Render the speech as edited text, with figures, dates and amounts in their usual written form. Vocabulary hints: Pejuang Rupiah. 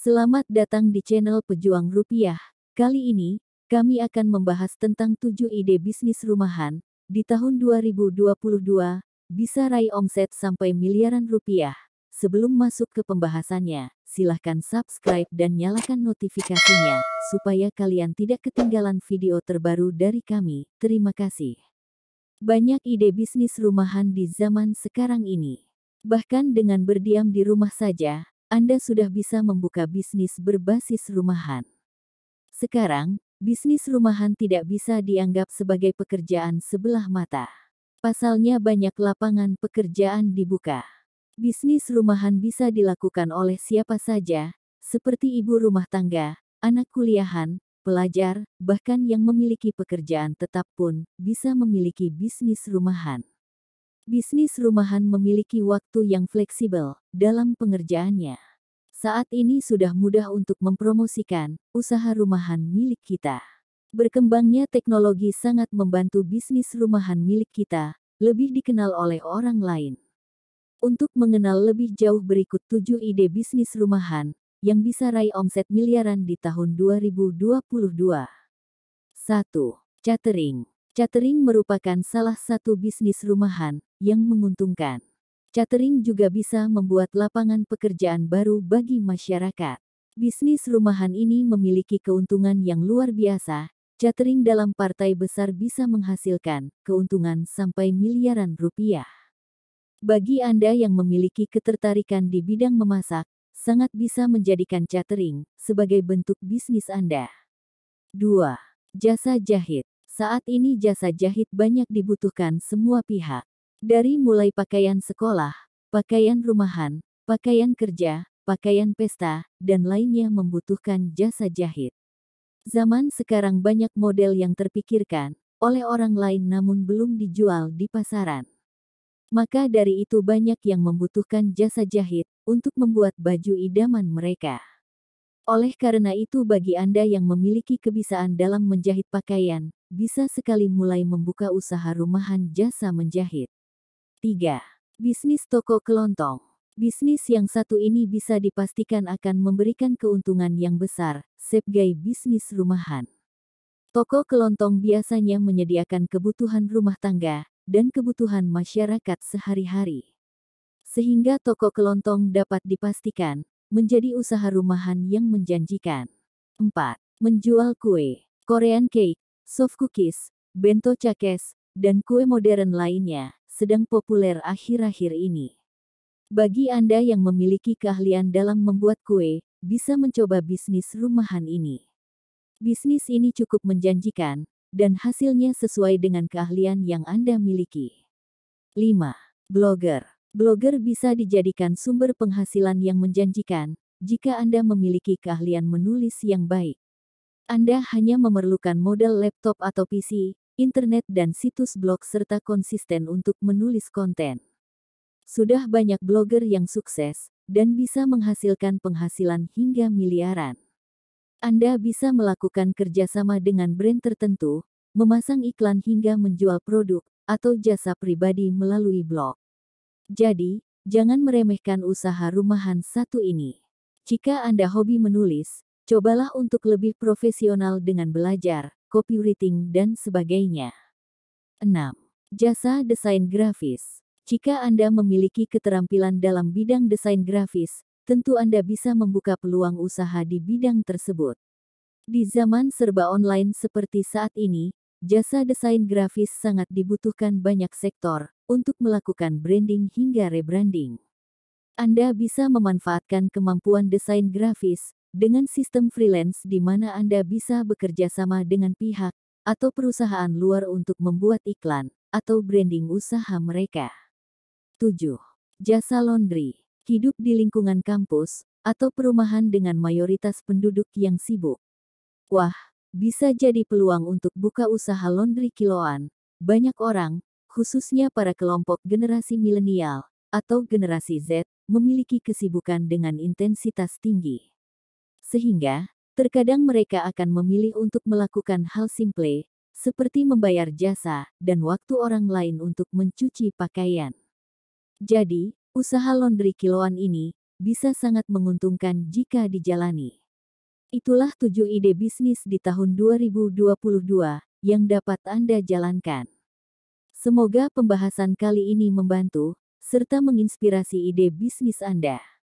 Selamat datang di channel Pejuang Rupiah. Kali ini, kami akan membahas tentang 7 ide bisnis rumahan. Di tahun 2022, bisa raih omset sampai miliaran rupiah. Sebelum masuk ke pembahasannya, silahkan subscribe dan nyalakan notifikasinya, supaya kalian tidak ketinggalan video terbaru dari kami. Terima kasih. Banyak ide bisnis rumahan di zaman sekarang ini. Bahkan dengan berdiam di rumah saja, Anda sudah bisa membuka bisnis berbasis rumahan. Sekarang, bisnis rumahan tidak bisa dianggap sebagai pekerjaan sebelah mata. Pasalnya banyak lapangan pekerjaan dibuka. Bisnis rumahan bisa dilakukan oleh siapa saja, seperti ibu rumah tangga, anak kuliahan, pelajar, bahkan yang memiliki pekerjaan tetap pun bisa memiliki bisnis rumahan. Bisnis rumahan memiliki waktu yang fleksibel dalam pengerjaannya. Saat ini sudah mudah untuk mempromosikan usaha rumahan milik kita. Berkembangnya teknologi sangat membantu bisnis rumahan milik kita lebih dikenal oleh orang lain. Untuk mengenal lebih jauh berikut 7 ide bisnis rumahan yang bisa raih omset miliaran di tahun 2022. 1. Catering. Catering merupakan salah satu bisnis rumahan yang menguntungkan. Catering juga bisa membuat lapangan pekerjaan baru bagi masyarakat. Bisnis rumahan ini memiliki keuntungan yang luar biasa. Catering dalam partai besar bisa menghasilkan keuntungan sampai miliaran rupiah. Bagi Anda yang memiliki ketertarikan di bidang memasak, sangat bisa menjadikan catering sebagai bentuk bisnis Anda. 2. Jasa jahit. Saat ini jasa jahit banyak dibutuhkan semua pihak. Dari mulai pakaian sekolah, pakaian rumahan, pakaian kerja, pakaian pesta, dan lainnya membutuhkan jasa jahit. Zaman sekarang banyak model yang terpikirkan oleh orang lain namun belum dijual di pasaran. Maka dari itu banyak yang membutuhkan jasa jahit untuk membuat baju idaman mereka. Oleh karena itu bagi Anda yang memiliki kebisaan dalam menjahit pakaian, bisa sekali mulai membuka usaha rumahan jasa menjahit. 3. Bisnis toko kelontong. Bisnis yang satu ini bisa dipastikan akan memberikan keuntungan yang besar, sebagai bisnis rumahan. Toko kelontong biasanya menyediakan kebutuhan rumah tangga dan kebutuhan masyarakat sehari-hari. Sehingga toko kelontong dapat dipastikan menjadi usaha rumahan yang menjanjikan. 4. Menjual kue, Korean cake, soft cookies, bento cakes, dan kue modern lainnya, sedang populer akhir-akhir ini. Bagi Anda yang memiliki keahlian dalam membuat kue, bisa mencoba bisnis rumahan ini. Bisnis ini cukup menjanjikan, dan hasilnya sesuai dengan keahlian yang Anda miliki. 5. Blogger. Blogger bisa dijadikan sumber penghasilan yang menjanjikan, jika Anda memiliki keahlian menulis yang baik. Anda hanya memerlukan modal laptop atau PC, internet dan situs blog serta konsisten untuk menulis konten. Sudah banyak blogger yang sukses, dan bisa menghasilkan penghasilan hingga miliaran. Anda bisa melakukan kerjasama dengan brand tertentu, memasang iklan hingga menjual produk, atau jasa pribadi melalui blog. Jadi, jangan meremehkan usaha rumahan satu ini. Jika Anda hobi menulis, cobalah untuk lebih profesional dengan belajar, copywriting, dan sebagainya. 6. Jasa desain grafis. Jika Anda memiliki keterampilan dalam bidang desain grafis, tentu Anda bisa membuka peluang usaha di bidang tersebut. Di zaman serba online seperti saat ini, jasa desain grafis sangat dibutuhkan banyak sektor untuk melakukan branding hingga rebranding. Anda bisa memanfaatkan kemampuan desain grafis dengan sistem freelance di mana Anda bisa bekerja sama dengan pihak atau perusahaan luar untuk membuat iklan atau branding usaha mereka. 7. Jasa laundry. Hidup di lingkungan kampus atau perumahan dengan mayoritas penduduk yang sibuk. Wah, bisa jadi peluang untuk buka usaha laundry kiloan. Banyak orang, khususnya para kelompok generasi milenial atau generasi Z, memiliki kesibukan dengan intensitas tinggi. Sehingga, terkadang mereka akan memilih untuk melakukan hal simple, seperti membayar jasa dan waktu orang lain untuk mencuci pakaian. Jadi, usaha laundry kiloan ini bisa sangat menguntungkan jika dijalani. Itulah 7 ide bisnis di tahun 2022 yang dapat Anda jalankan. Semoga pembahasan kali ini membantu, serta menginspirasi ide bisnis Anda.